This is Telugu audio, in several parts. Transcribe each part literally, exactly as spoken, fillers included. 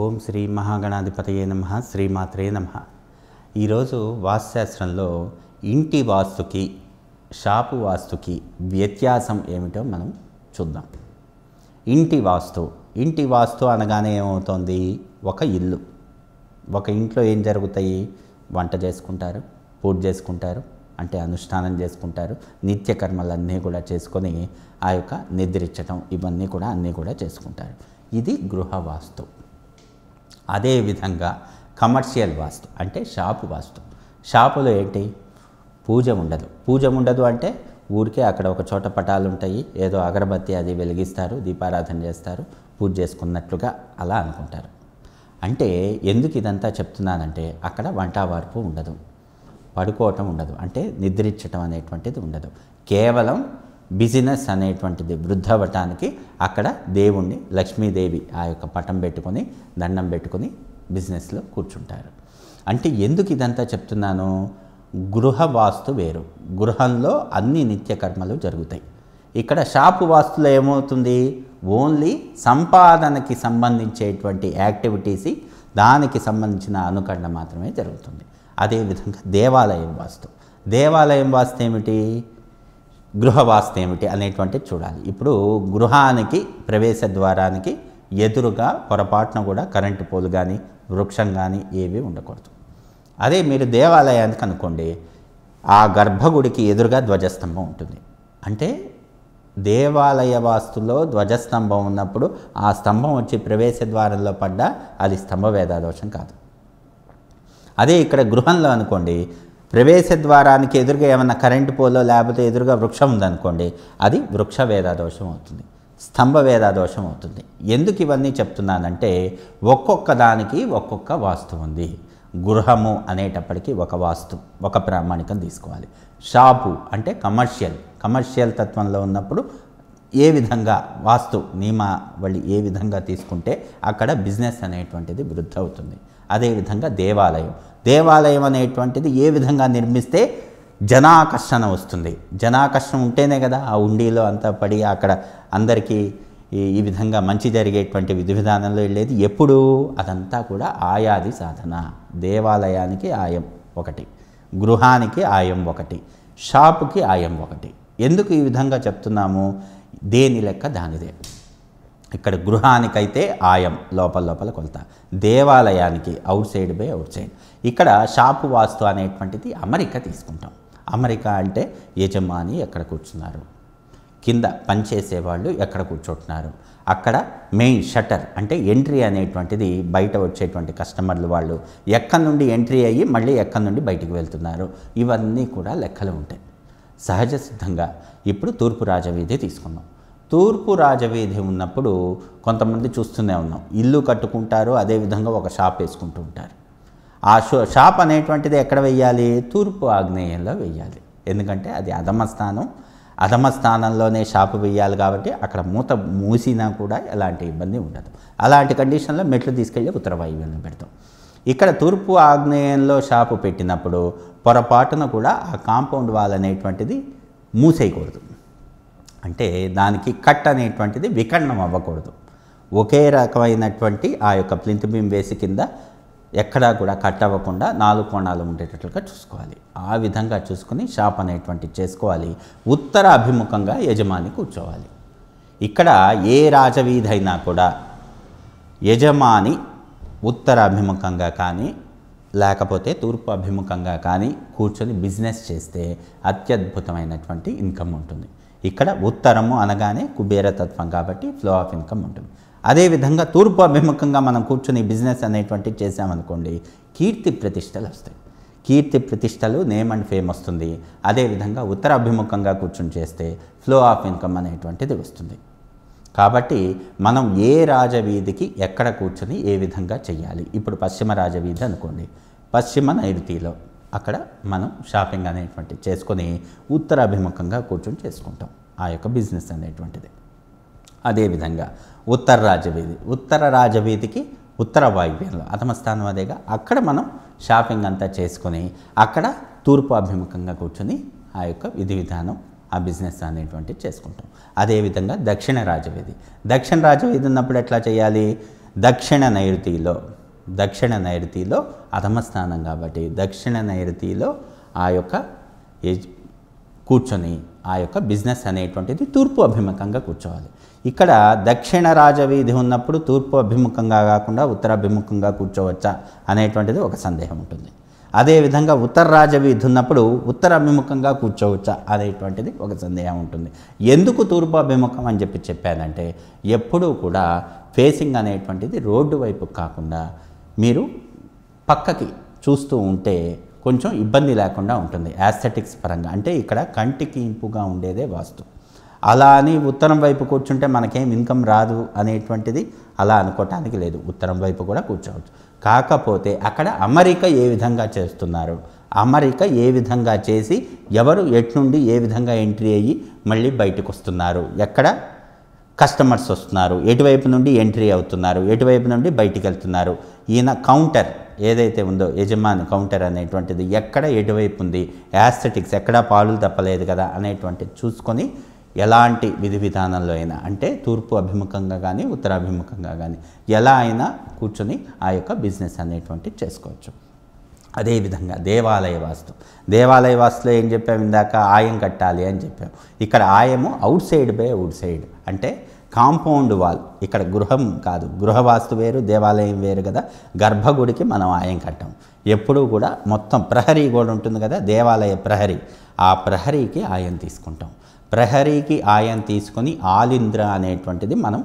ఓం శ్రీ మహాగణాధిపతయే నమః శ్రీమాత్రే నమః। ఈరోజు వాస్తుశాస్త్రంలో ఇంటి వాస్తుకి షాపు వాస్తుకి వ్యత్యాసం ఏమిటో మనం చూద్దాం। ఇంటి వాస్తు ఇంటి వాస్తు అనగానే ఏమవుతుంది? ఒక ఇల్లు, ఒక ఇంట్లో ఏం జరుగుతాయి? వంట చేసుకుంటారు, పూజ చేసుకుంటారు, అంటే అనుష్ఠానం చేసుకుంటారు, నిత్యకర్మలన్నీ కూడా చేసుకొని ఆ యొక్క నిద్రించడం ఇవన్నీ కూడా అన్నీ కూడా చేసుకుంటారు। ఇది గృహవాస్తు। అదేవిధంగా కమర్షియల్ వాస్తు అంటే షాపు వాస్తు। షాపులో ఏంటి? పూజ ఉండదు। పూజ ఉండదు అంటే ఊరికే అక్కడ ఒక చోట పటాలు ఉంటాయి, ఏదో అగరబత్తి అది వెలిగిస్తారు, దీపారాధన చేస్తారు, పూజ చేసుకున్నట్లుగా అలా అనుకుంటారు। అంటే ఎందుకు ఇదంతా చెప్తున్నానంటే అక్కడ వంటవార్పు ఉండదు, పడుకోవటం ఉండదు, అంటే నిద్రించడం అనేటువంటిది ఉండదు। కేవలం బిజినెస్ అనేటువంటిది వృద్ధవటానికి అక్కడ దేవుణ్ణి లక్ష్మీదేవి ఆ యొక్క పటం పెట్టుకొని దండం పెట్టుకొని బిజినెస్లో కూర్చుంటారు। అంటే ఎందుకు ఇదంతా చెప్తున్నాను? గృహ వాస్తు వేరు, గృహంలో అన్ని నిత్యకర్మలు జరుగుతాయి। ఇక్కడ షాపు వాస్తులో ఏమవుతుంది? ఓన్లీ సంపాదనకి సంబంధించేటువంటి యాక్టివిటీస్, దానికి సంబంధించిన అనుకరణ మాత్రమే జరుగుతుంది। అదేవిధంగా దేవాలయం వాస్తు దేవాలయం వాస్తు ఏమిటి, గృహవాస్తు ఏమిటి అనేటువంటిది చూడాలి। ఇప్పుడు గృహానికి ప్రవేశ ద్వారానికి ఎదురుగా పొరపాటున కూడా కరెంటు పోలు కానీ వృక్షం కానీ ఏవి ఉండకూడదు। అదే మీరు దేవాలయానికి అనుకోండి, ఆ గర్భగుడికి ఎదురుగా ధ్వజస్తంభం ఉంటుంది, అంటే దేవాలయ వాస్తులో ధ్వజస్తంభం ఉన్నప్పుడు ఆ స్తంభం వచ్చి ప్రవేశ ద్వారంలో పడ్డా అది స్తంభ వేదాదోషం కాదు। అదే ఇక్కడ గృహంలో అనుకోండి, ప్రవేశ ద్వారానికి ఎదురుగా ఏమన్నా కరెంటు పోలో లేకపోతే ఎదురుగా వృక్షం ఉందనుకోండి, అది వృక్ష వేదాదోషం అవుతుంది, స్తంభ వేదాదోషం అవుతుంది। ఎందుకు ఇవన్నీ చెప్తున్నానంటే ఒక్కొక్క దానికి ఒక్కొక్క వాస్తు ఉంది। గృహము అనేటప్పటికీ ఒక వాస్తు, ఒక ప్రామాణికం తీసుకోవాలి। షాపు అంటే కమర్షియల్, కమర్షియల్ తత్వంలో ఉన్నప్పుడు ఏ విధంగా వాస్తు నియమావళి ఏ విధంగా తీసుకుంటే అక్కడ బిజినెస్ అనేటువంటిది వృద్ధి అవుతుంది। అదేవిధంగా దేవాలయం దేవాలయం అనేటువంటిది ఏ విధంగా నిర్మిస్తే జనాకర్షణ వస్తుంది? జనాకర్షణ ఉంటేనే కదా ఆ ఉండీలో అంతా పడి అక్కడ అందరికీ ఈ విధంగా మంచి జరిగేటువంటి విధి విధానంలో వెళ్ళేది ఎప్పుడు? అదంతా కూడా ఆయాది సాధన। దేవాలయానికి ఆయం ఒకటి, గృహానికి ఆయం ఒకటి, షాపుకి ఆయం ఒకటి। ఎందుకు ఈ విధంగా చెప్తున్నాము? దేని లెక్క దానిదే। ఇక్కడ గృహానికైతే ఆయం లోపల లోపల కొలత, దేవాలయానికి outside by outside. ఇక్కడ షాపు వాస్తు అనేటువంటిది అమరిక తీసుకుంటాం। అమరిక అంటే యజమాని ఎక్కడ కూర్చున్నారు, కింద పనిచేసేవాళ్ళు ఎక్కడ కూర్చుంటున్నారు, అక్కడ మెయిన్ షట్టర్ అంటే ఎంట్రీ అనేటువంటిది బయట వచ్చేటువంటి కస్టమర్లు వాళ్ళు ఎక్కడి నుండి ఎంట్రీ అయ్యి మళ్ళీ ఎక్కడి నుండి బయటికి వెళ్తున్నారు, ఇవన్నీ కూడా లెక్కలు ఉంటాయి సహజ సిద్ధంగా। ఇప్పుడు తూర్పు రాజవీధి తీసుకున్నాం। తూర్పు రాజవీధి ఉన్నప్పుడు కొంతమంది చూస్తూనే ఉన్నాం, ఇల్లు కట్టుకుంటారు, అదేవిధంగా ఒక షాప్ వేసుకుంటూ ఉంటారు। ఆ షో షాప్ అనేటువంటిది ఎక్కడ వెయ్యాలి? తూర్పు ఆగ్నేయంలో వెయ్యాలి, ఎందుకంటే అది అధమస్థానం, అధమస్థానంలోనే షాపు వెయ్యాలి కాబట్టి అక్కడ మూత మూసినా కూడా ఎలాంటి ఇబ్బంది ఉండదు। అలాంటి కండిషన్లో మెట్లు తీసుకెళ్ళి ఉత్తర వాయువ్యంలో పెడతాం। ఇక్కడ తూర్పు ఆగ్నేయంలో షాపు పెట్టినప్పుడు పొరపాటున కూడా ఆ కాంపౌండ్ వాల్ అనేటువంటిది మూసేయకూడదు, అంటే దానికి కట్ అనేటువంటిది వికర్ణం అవ్వకూడదు। ఒకే రకమైనటువంటి ఆ యొక్క ప్లింత్ బీమ్ వేసి కింద ఎక్కడా కూడా కట్ అవ్వకుండా నాలుగు కోణాలు ఉండేటట్లుగా చూసుకోవాలి। ఆ విధంగా చూసుకుని షాప్ అనేటువంటిది చేసుకోవాలి। ఉత్తర అభిముఖంగా యజమాని కూర్చోవాలి। ఇక్కడ ఏ రాజవీధి అయినా కూడా యజమాని ఉత్తర అభిముఖంగా కానీ లేకపోతే తూర్పు అభిముఖంగా కానీ కూర్చొని బిజినెస్ చేస్తే అత్యద్భుతమైనటువంటి ఇన్కమ్ ఉంటుంది। ఇక్కడ ఉత్తరము అనగానే కుబేరతత్వం కాబట్టి ఫ్లో ఆఫ్ ఇన్కమ్ ఉంటుంది। అదేవిధంగా తూర్పు అభిముఖంగా మనం కూర్చుని బిజినెస్ అనేటువంటివి చేసామనుకోండి, కీర్తి ప్రతిష్టలు వస్తాయి, కీర్తి ప్రతిష్టలు, నేమ్ అండ్ ఫేమ్ వస్తుంది। అదేవిధంగా ఉత్తర అభిముఖంగా కూర్చుని చేస్తే ఫ్లో ఆఫ్ ఇన్కమ్ అనేటువంటిది వస్తుంది। కాబట్టి మనం ఏ రాజవీధికి ఎక్కడ కూర్చుని ఏ విధంగా చేయాలి? ఇప్పుడు పశ్చిమ రాజవీధి అనుకోండి, పశ్చిమ నైరుతిలో అక్కడ మనం షాపింగ్ అనేటువంటిది చేసుకొని ఉత్తరాభిముఖంగా కూర్చొని చేసుకుంటాం ఆ యొక్క బిజినెస్ అనేటువంటిది। అదేవిధంగా ఉత్తర రాజవీధి ఉత్తర రాజవీధికి ఉత్తర వాయువ్యంలో అధమస్థానం అదేగా, అక్కడ మనం షాపింగ్ అంతా చేసుకొని అక్కడ తూర్పు అభిముఖంగా కూర్చొని ఆ యొక్క విధి విధానం ఆ బిజినెస్ అనేటువంటిది చేసుకుంటాం। అదేవిధంగా దక్షిణ రాజవీధి దక్షిణ రాజవీధి ఉన్నప్పుడు ఎట్లా చేయాలి? దక్షిణ నైరుతిలో దక్షిణ నైరుతిలో అధమ స్థానం కాబట్టి దక్షిణ నైరుతిలో ఆ యొక్క కూర్చొని ఆ యొక్క బిజినెస్ అనేటువంటిది తూర్పు అభిముఖంగా కూర్చోవాలి. ఇక్కడ దక్షిణ రాజవీధి ఉన్నప్పుడు తూర్పు అభిముఖంగా కాకుండా ఉత్తరాభిముఖంగా కూర్చోవచ్చా అనేటువంటిది ఒక సందేహం ఉంటుంది. అదేవిధంగా ఉత్తర రాజవీధి ఉన్నప్పుడు ఉత్తరాభిముఖంగా కూర్చోవచ్చా అనేటువంటిది ఒక సందేహం ఉంటుంది. ఎందుకు తూర్పు అభిముఖం అని చెప్పి చెప్పానంటే ఎప్పుడూ కూడా ఫేసింగ్ అనేటువంటిది రోడ్డు వైపు కాకుండా మీరు పక్కకి చూస్తూ ఉంటే కొంచెం ఇబ్బంది లేకుండా ఉంటుంది యాస్థెటిక్స్ పరంగా. అంటే ఇక్కడ కంటికి ఇంపుగా ఉండేదే వాస్తు. అలా అని ఉత్తరం వైపు కూర్చుంటే మనకేం ఇన్కమ్ రాదు అనేటువంటిది అలా అనుకోవటానికి లేదు, ఉత్తరం వైపు కూడా కూర్చోవచ్చు. కాకపోతే అక్కడ అమరిక ఏ విధంగా చేస్తున్నారు, అమరిక ఏ విధంగా చేసి ఎవరు ఎట్నుండి ఏ విధంగా ఎంట్రీ అయ్యి మళ్ళీ బయటకు వస్తున్నారు, ఎక్కడ కస్టమర్స్ వస్తున్నారు, ఎటువైపు నుండి ఎంట్రీ అవుతున్నారు, ఎటువైపు నుండి బయటికి వెళ్తున్నారు, ఈయన కౌంటర్ ఏదైతే ఉందో యజమాని కౌంటర్ అనేటువంటిది ఎక్కడ ఎటువైపు ఉంది, యాస్థెటిక్స్ ఎక్కడా పాలు తప్పలేదు కదా అనేటువంటిది చూసుకొని ఎలాంటి విధి విధానంలో అయినా అంటే తూర్పు అభిముఖంగా కానీ ఉత్తరాభిముఖంగా కానీ ఎలా అయినా కూర్చొని ఆ యొక్క బిజినెస్ అనేటువంటిది చేసుకోవచ్చు. అదేవిధంగా దేవాలయ వాస్తు దేవాలయ వాస్తులో ఏం చెప్పాం, ఇందాక ఆయం కట్టాలి అని చెప్పాం. ఇక్కడ ఆయము outside by outside అంటే కాంపౌండ్ వాల్. ఇక్కడ గృహం కాదు, గృహవాస్తు వేరు దేవాలయం వేరు కదా. గర్భగుడికి మనం ఆయం కట్టాం, ఎప్పుడూ కూడా మొత్తం ప్రహరీ గోడ ఉంటుంది కదా దేవాలయ ప్రహరీ, ఆ ప్రహరీకి ఆయం తీసుకుంటాం. ప్రహరీకి ఆయం తీసుకొని ఆలింద్ర అనేటువంటిది మనం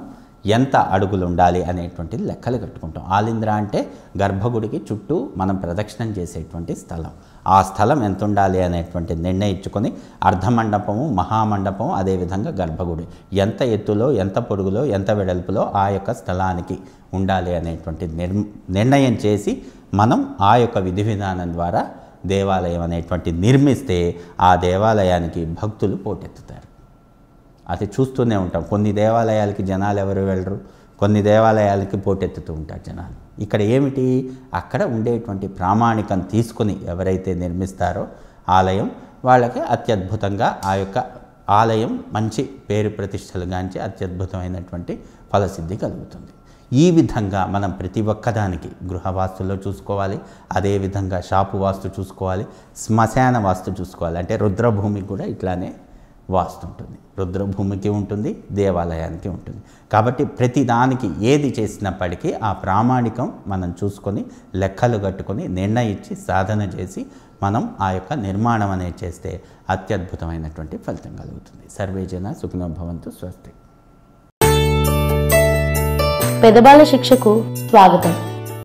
ఎంత అడుగులు ఉండాలి అనేటువంటిది లెక్కలు కట్టుకుంటాం. ఆలింద్ర అంటే గర్భగుడికి చుట్టూ మనం ప్రదక్షిణం చేసేటువంటి స్థలం, ఆ స్థలం ఎంత ఉండాలి అనేటువంటిది నిర్ణయించుకొని అర్ధమండపము మహామండపము అదేవిధంగా గర్భగుడి ఎంత ఎత్తులో ఎంత పొడుగులో ఎంత వెడల్పులో ఆ యొక్క స్థలానికి ఉండాలి అనేటువంటి నిర్ నిర్ణయం చేసి మనం ఆ యొక్క విధి విధానం ద్వారా దేవాలయం అనేటువంటి నిర్మిస్తే ఆ దేవాలయానికి భక్తులు పోటెత్తుతారు. అది చూస్తూనే ఉంటాం, కొన్ని దేవాలయాలకి జనాలు ఎవరు వెళ్ళరు, కొన్ని దేవాలయాలకి పోటెత్తుతూ ఉంటారు జనాలు. ఇక్కడ ఏమిటి, అక్కడ ఉండేటువంటి ప్రామాణికం తీసుకుని ఎవరైతే నిర్మిస్తారో ఆలయం వాళ్ళకి అత్యద్భుతంగా ఆ యొక్క ఆలయం మంచి పేరు ప్రతిష్టలుగాంచి అత్యద్భుతమైనటువంటి ఫలసిద్ధి కలుగుతుంది. ఈ విధంగా మనం ప్రతి ఒక్కదానికి గృహవాస్తులో చూసుకోవాలి, అదేవిధంగా షాపు వాస్తు చూసుకోవాలి, శ్మశాన వాస్తు చూసుకోవాలి. అంటే రుద్రభూమి కూడా ఇట్లానే వాస్తు ఉంటుంది, రుద్రభూమికి ఉంటుంది దేవాలయానికి ఉంటుంది. కాబట్టి ప్రతి దానికి ఏది చేసినప్పటికీ ఆ ప్రామాణికం మనం చూసుకొని లెక్కలు కట్టుకొని నిర్ణయించి సాధన చేసి మనం ఆ యొక్క నిర్మాణం అనేది చేస్తే అత్యద్భుతమైనటువంటి ఫలితం కలుగుతుంది. సర్వేజన సుఖినో భవంతు. స్వస్తి. పెదబాల శిక్షకు స్వాగతం.